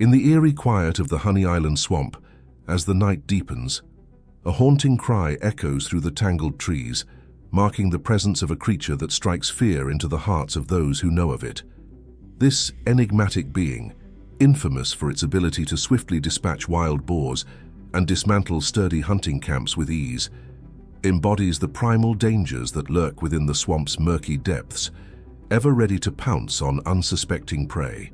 In the eerie quiet of the Honey Island swamp, as the night deepens, a haunting cry echoes through the tangled trees, marking the presence of a creature that strikes fear into the hearts of those who know of it. This enigmatic being, infamous for its ability to swiftly dispatch wild boars and dismantle sturdy hunting camps with ease, embodies the primal dangers that lurk within the swamp's murky depths, ever ready to pounce on unsuspecting prey.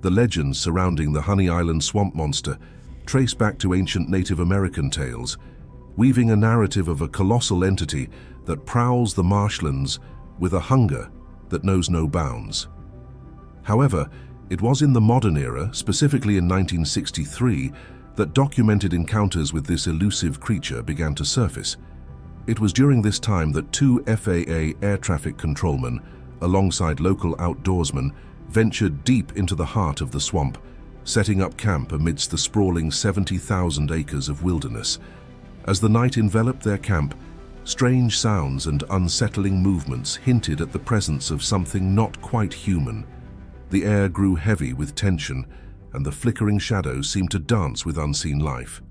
The legends surrounding the Honey Island swamp monster trace back to ancient Native American tales, weaving a narrative of a colossal entity that prowls the marshlands with a hunger that knows no bounds. However, it was in the modern era, specifically in 1963, that documented encounters with this elusive creature began to surface. It was during this time that two FAA air traffic controlmen, alongside local outdoorsmen, ventured deep into the heart of the swamp, setting up camp amidst the sprawling 70,000 acres of wilderness. As the night enveloped their camp, strange sounds and unsettling movements hinted at the presence of something not quite human. The air grew heavy with tension, and the flickering shadows seemed to dance with unseen life.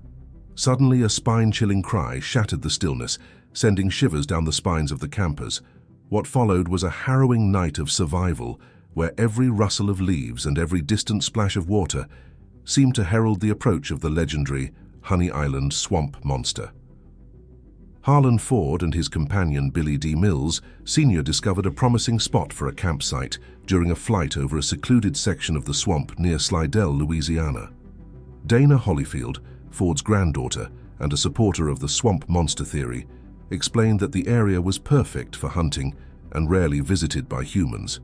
Suddenly, a spine-chilling cry shattered the stillness, sending shivers down the spines of the campers. What followed was a harrowing night of survival, where every rustle of leaves and every distant splash of water seemed to herald the approach of the legendary Honey Island swamp monster. Harlan Ford and his companion Billy D. Mills, Sr. discovered a promising spot for a campsite during a flight over a secluded section of the swamp near Slidell, Louisiana. Dana Holyfield, Ford's granddaughter and a supporter of the swamp monster theory, explained that the area was perfect for hunting and rarely visited by humans.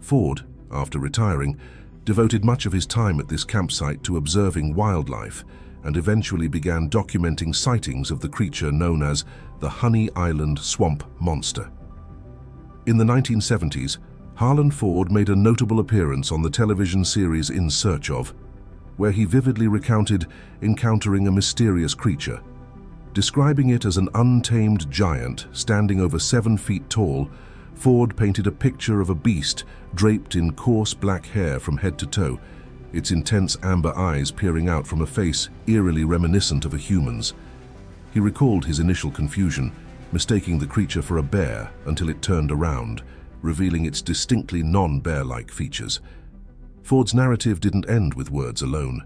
Ford, after retiring, devoted much of his time at this campsite to observing wildlife and eventually began documenting sightings of the creature known as the Honey Island Swamp Monster. In the 1970s, Harlan Ford made a notable appearance on the television series In Search Of, where he vividly recounted encountering a mysterious creature, describing it as an untamed giant standing over 7 feet tall. Ford painted a picture of a beast draped in coarse black hair from head to toe, its intense amber eyes peering out from a face eerily reminiscent of a human's. He recalled his initial confusion, mistaking the creature for a bear until it turned around, revealing its distinctly non-bear-like features. Ford's narrative didn't end with words alone.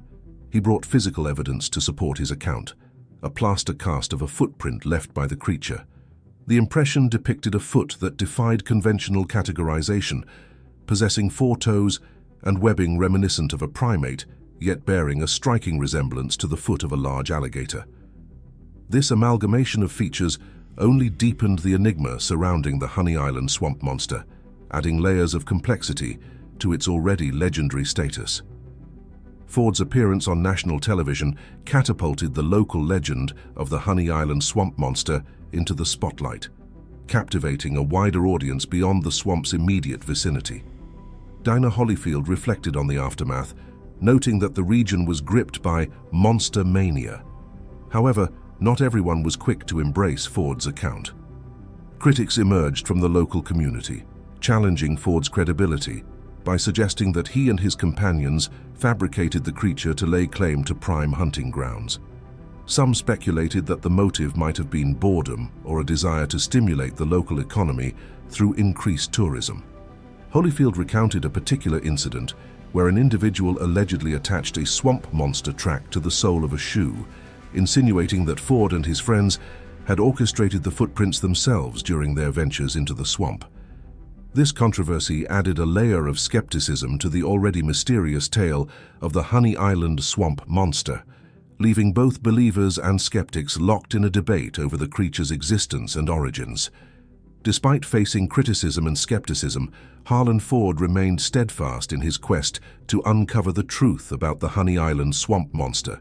He brought physical evidence to support his account, a plaster cast of a footprint left by the creature. The impression depicted a foot that defied conventional categorization, possessing 4 toes and webbing reminiscent of a primate, yet bearing a striking resemblance to the foot of a large alligator. This amalgamation of features only deepened the enigma surrounding the Honey Island swamp monster, adding layers of complexity to its already legendary status. Ford's appearance on national television catapulted the local legend of the Honey Island swamp monster into the spotlight, captivating a wider audience beyond the swamp's immediate vicinity. Dana Holyfield reflected on the aftermath, noting that the region was gripped by monster mania. However, not everyone was quick to embrace Ford's account. Critics emerged from the local community, challenging Ford's credibility by suggesting that he and his companions fabricated the creature to lay claim to prime hunting grounds. Some speculated that the motive might have been boredom or a desire to stimulate the local economy through increased tourism. Holyfield recounted a particular incident where an individual allegedly attached a swamp monster track to the sole of a shoe, insinuating that Ford and his friends had orchestrated the footprints themselves during their ventures into the swamp. This controversy added a layer of skepticism to the already mysterious tale of the Honey Island swamp monster, leaving both believers and skeptics locked in a debate over the creature's existence and origins. Despite facing criticism and skepticism, Harlan Ford remained steadfast in his quest to uncover the truth about the Honey Island swamp monster.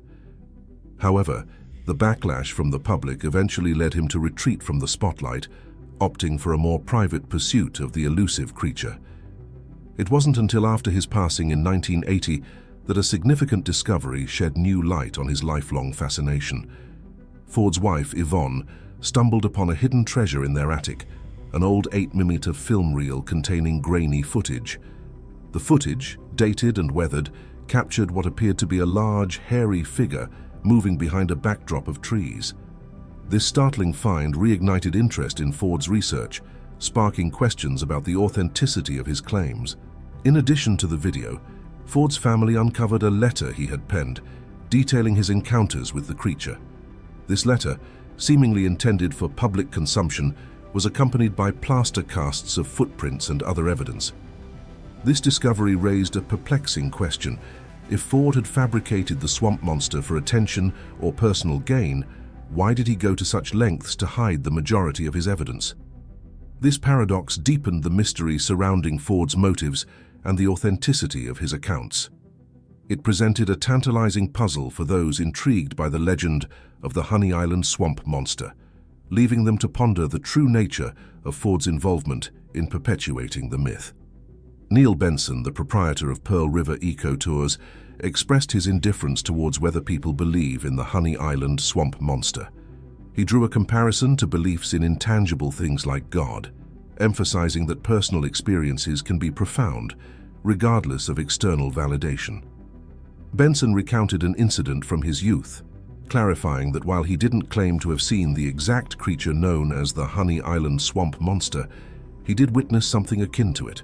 However, the backlash from the public eventually led him to retreat from the spotlight, opting for a more private pursuit of the elusive creature. It wasn't until after his passing in 1980 that a significant discovery shed new light on his lifelong fascination. Ford's wife, Yvonne, stumbled upon a hidden treasure in their attic, an old 8mm film reel containing grainy footage. The footage, dated and weathered, captured what appeared to be a large, hairy figure moving behind a backdrop of trees. This startling find reignited interest in Ford's research, sparking questions about the authenticity of his claims. In addition to the video, Ford's family uncovered a letter he had penned, detailing his encounters with the creature. This letter, seemingly intended for public consumption, was accompanied by plaster casts of footprints and other evidence. This discovery raised a perplexing question. If Ford had fabricated the swamp monster for attention or personal gain, why did he go to such lengths to hide the majority of his evidence? This paradox deepened the mystery surrounding Ford's motives and the authenticity of his accounts. It presented a tantalizing puzzle for those intrigued by the legend of the Honey Island Swamp Monster, leaving them to ponder the true nature of Ford's involvement in perpetuating the myth. Neil Benson, the proprietor of Pearl River Eco Tours, expressed his indifference towards whether people believe in the Honey Island Swamp Monster. He drew a comparison to beliefs in intangible things like God, emphasizing that personal experiences can be profound, regardless of external validation. Benson recounted an incident from his youth, clarifying that while he didn't claim to have seen the exact creature known as the Honey Island Swamp Monster, he did witness something akin to it.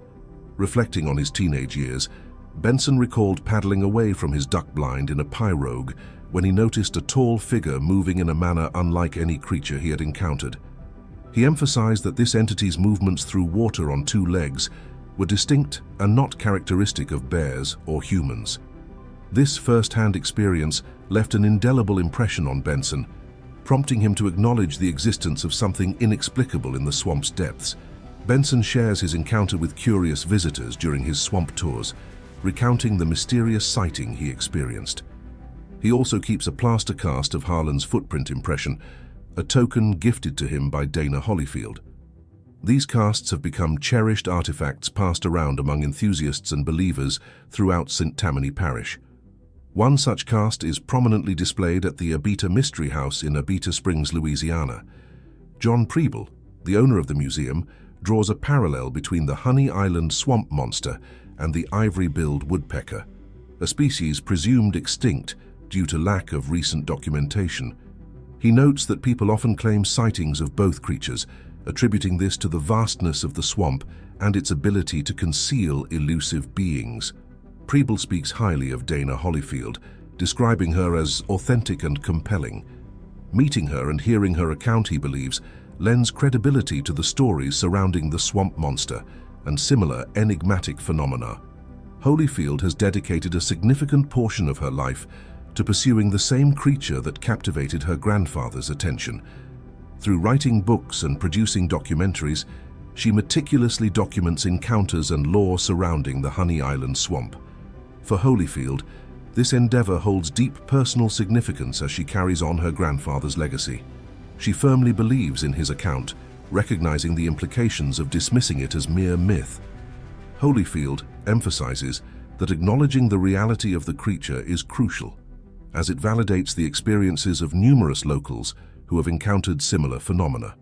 Reflecting on his teenage years, Benson recalled paddling away from his duck blind in a pirogue when he noticed a tall figure moving in a manner unlike any creature he had encountered. He emphasized that this entity's movements through water on two legs were distinct and not characteristic of bears or humans. This first-hand experience left an indelible impression on Benson, prompting him to acknowledge the existence of something inexplicable in the swamp's depths. Benson shares his encounter with curious visitors during his swamp tours, recounting the mysterious sighting he experienced. He also keeps a plaster cast of Harlan's footprint impression, a token gifted to him by Dana Holyfield. These casts have become cherished artifacts passed around among enthusiasts and believers throughout St. Tammany Parish. One such cast is prominently displayed at the Abita Mystery House in Abita Springs, Louisiana. John Preble, the owner of the museum, draws a parallel between the Honey Island Swamp Monster and the Ivory-billed Woodpecker, a species presumed extinct due to lack of recent documentation. He notes that people often claim sightings of both creatures, attributing this to the vastness of the swamp and its ability to conceal elusive beings. Preble speaks highly of Dana Holyfield, describing her as authentic and compelling. Meeting her and hearing her account, he believes, lends credibility to the stories surrounding the swamp monster and similar enigmatic phenomena. Holyfield has dedicated a significant portion of her life to pursuing the same creature that captivated her grandfather's attention. Through writing books and producing documentaries, she meticulously documents encounters and lore surrounding the Honey Island swamp. For Holyfield, this endeavor holds deep personal significance as she carries on her grandfather's legacy. She firmly believes in his account, recognizing the implications of dismissing it as mere myth. Holyfield emphasizes that acknowledging the reality of the creature is crucial, as it validates the experiences of numerous locals who have encountered similar phenomena.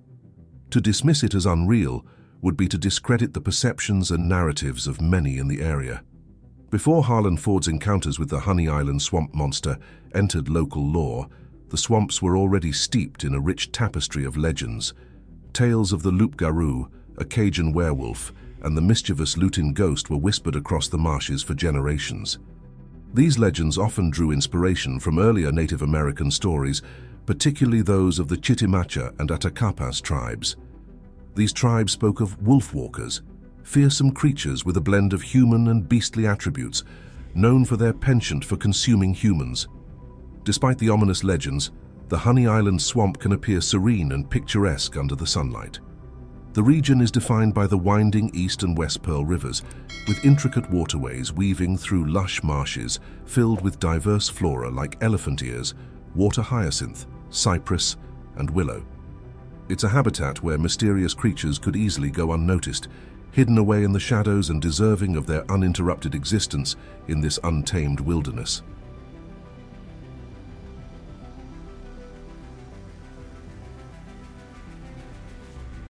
To dismiss it as unreal would be to discredit the perceptions and narratives of many in the area. Before Harlan Ford's encounters with the Honey Island Swamp Monster entered local lore, the swamps were already steeped in a rich tapestry of legends. Tales of the Loup Garou, a Cajun werewolf, and the mischievous Lutin ghost were whispered across the marshes for generations. These legends often drew inspiration from earlier Native American stories, particularly those of the Chitimacha and Atakapas tribes. These tribes spoke of wolfwalkers, fearsome creatures with a blend of human and beastly attributes, known for their penchant for consuming humans. Despite the ominous legends, the Honey Island swamp can appear serene and picturesque under the sunlight. The region is defined by the winding East and West Pearl Rivers, with intricate waterways weaving through lush marshes filled with diverse flora like elephant ears, water hyacinth, cypress, and willow. It's a habitat where mysterious creatures could easily go unnoticed, hidden away in the shadows and deserving of their uninterrupted existence in this untamed wilderness.